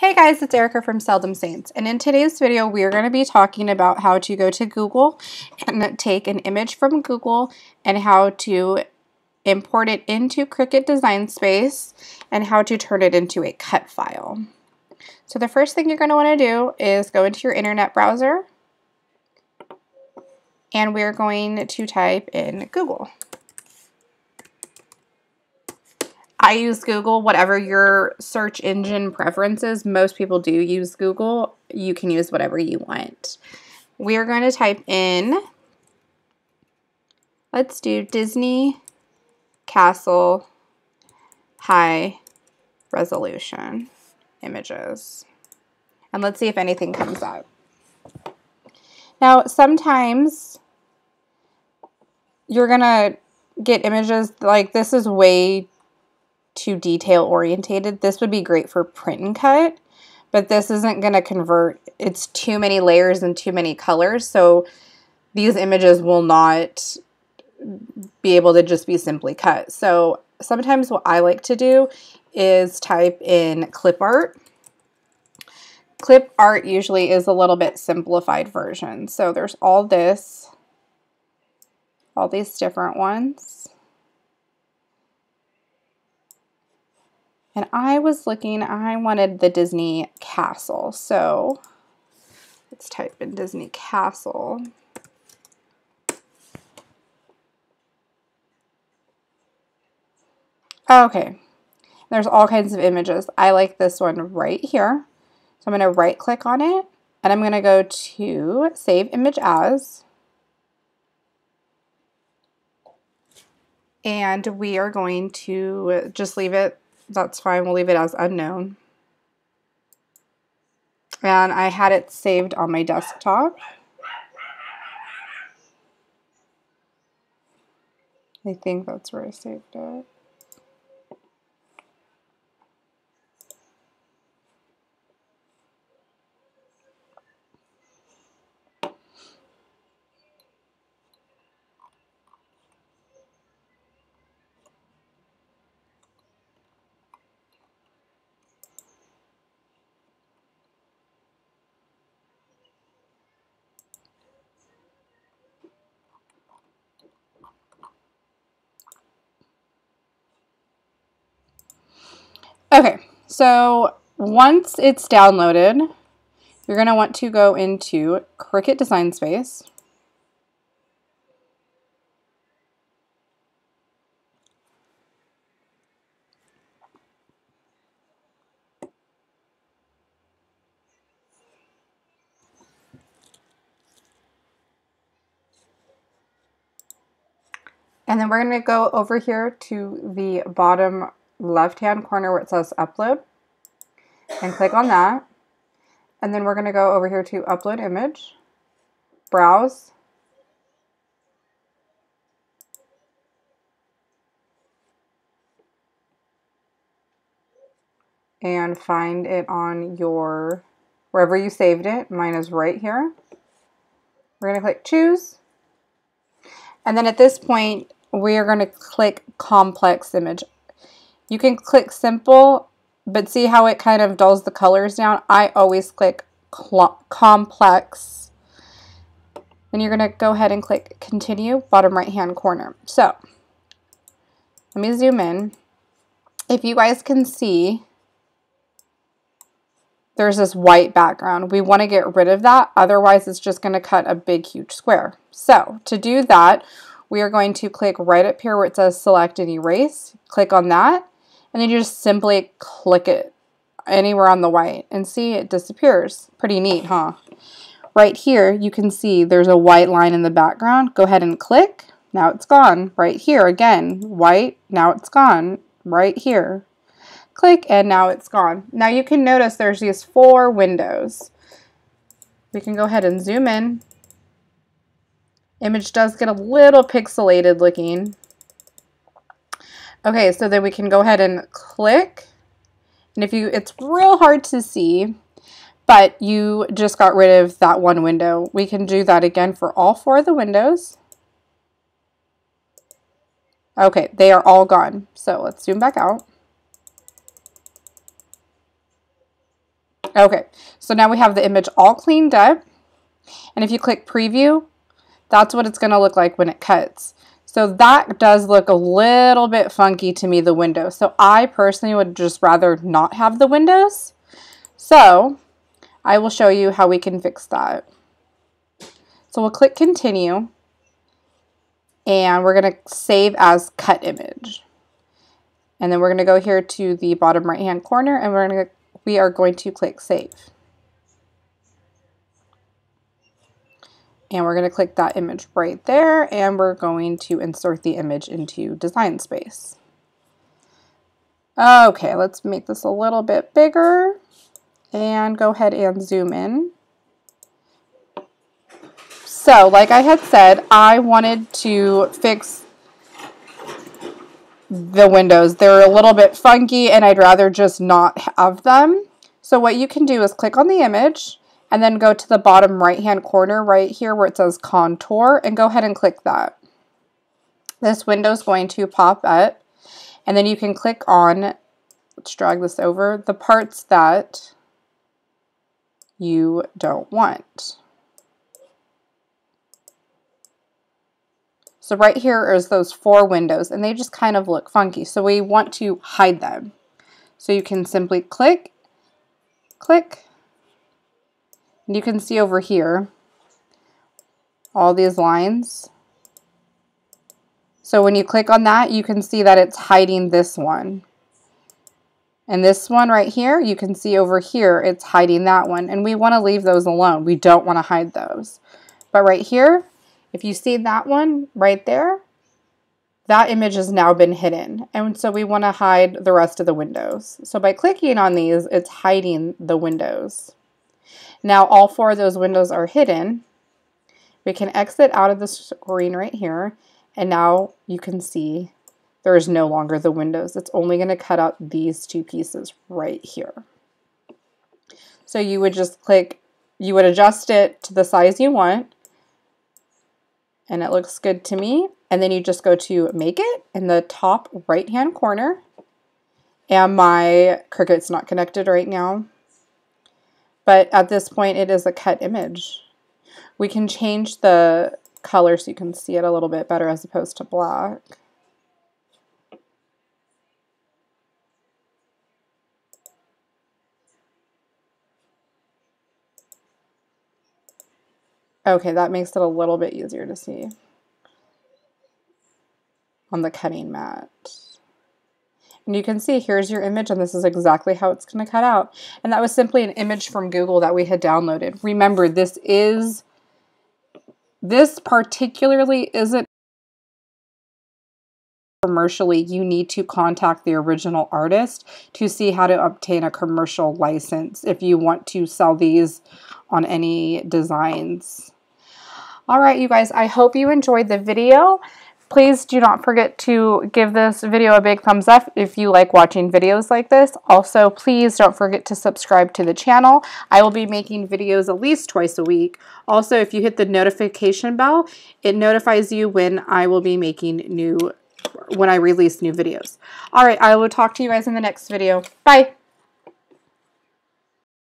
Hey guys, it's Erica from Seldom Saints, and in today's video we are going to be talking about how to go to Google and take an image from Google and how to import it into Cricut Design Space and how to turn it into a cut file. So the first thing you're going to want to do is go into your internet browser, and we're going to type in Google. I use Google, whatever your search engine preferences, most people do use Google. You can use whatever you want. We are going to type in, let's do Disney Castle High Resolution Images. And let's see if anything comes up. Now, sometimes you're going to get images like this is way too detail orientated. This would be great for print and cut, but this isn't going to convert. It's too many layers and too many colors, so these images will not be able to just be simply cut. So sometimes what I like to do is type in clip art. Clip art usually is a little bit simplified version. So there's all these different ones. And I was looking, I wanted the Disney Castle, so let's type in Disney Castle. Okay, there's all kinds of images. I like this one right here, so I'm going to right click on it, and I'm going to go to Save Image As, and we are going to just leave it. That's fine, we'll leave it as unknown. And I had it saved on my desktop. I think that's where I saved it. Okay, so once it's downloaded, you're going to want to go into Cricut Design Space. And then we're going to go over here to the bottom right left-hand corner where it says upload, and click on that, and then we're going to go over here to upload image, browse, and find it on your wherever you saved it. Mine is right here. We're going to click choose, and then at this point we are going to click complex image. You can click simple, but see how it kind of dulls the colors down? I always click complex. Then you're going to go ahead and click continue, bottom right-hand corner. So let me zoom in. If you guys can see, there's this white background. We want to get rid of that. Otherwise, it's just going to cut a big, huge square. So to do that, we are going to click right up here where it says select and erase. Click on that. And then you just simply click it anywhere on the white, and see it disappears. Pretty neat, huh? Right here, you can see there's a white line in the background. Go ahead and click. Now it's gone. Right here, again, white. Now it's gone. Right here. Click, and now it's gone. Now you can notice there's these four windows. We can go ahead and zoom in. Image does get a little pixelated looking. Okay, so then we can go ahead and click, and it's real hard to see, but you just got rid of that one window. We can do that again for all four of the windows. Okay, they are all gone. So let's zoom back out. Okay, so now we have the image all cleaned up. And if you click preview, that's what it's going to look like when it cuts. So that does look a little bit funky to me, the window. So I personally would just rather not have the windows. So I will show you how we can fix that. So we'll click continue and we're going to save as cut image. And then we're going to go here to the bottom right hand corner and we are going to click save. And we're going to click that image right there, and we're going to insert the image into Design Space. Okay, let's make this a little bit bigger and go ahead and zoom in. So, like I had said, I wanted to fix the windows. They're a little bit funky, and I'd rather just not have them. So what you can do is click on the image, and then go to the bottom right-hand corner right here where it says contour and go ahead and click that. This window is going to pop up and then you can click on, let's drag this over, the parts that you don't want. So right here is those four windows and they just kind of look funky. So we want to hide them. So you can simply click, click. And you can see over here all these lines. So when you click on that, you can see that it's hiding this one. And this one right here, you can see over here, it's hiding that one. And we want to leave those alone. We don't want to hide those. But right here, if you see that one right there, that image has now been hidden. And so we want to hide the rest of the windows. So by clicking on these, it's hiding the windows. Now all four of those windows are hidden. We can exit out of the screen right here and now you can see there is no longer the windows. It's only going to cut out these two pieces right here. So you would just click, you would adjust it to the size you want and it looks good to me and then you just go to make it in the top right hand corner and my Cricut's not connected right now. But at this point, it is a cut image. We can change the color so you can see it a little bit better as opposed to black. Okay, that makes it a little bit easier to see on the cutting mat. And you can see here's your image and this is exactly how it's going to cut out. And that was simply an image from Google that we had downloaded. Remember, this particularly isn't commercially. You need to contact the original artist to see how to obtain a commercial license if you want to sell these on any designs. All right, you guys, I hope you enjoyed the video. Please do not forget to give this video a big thumbs up if you like watching videos like this. Also, please don't forget to subscribe to the channel. I will be making videos at least twice a week. Also, if you hit the notification bell, it notifies you when I will be making when I release new videos. All right, I will talk to you guys in the next video. Bye.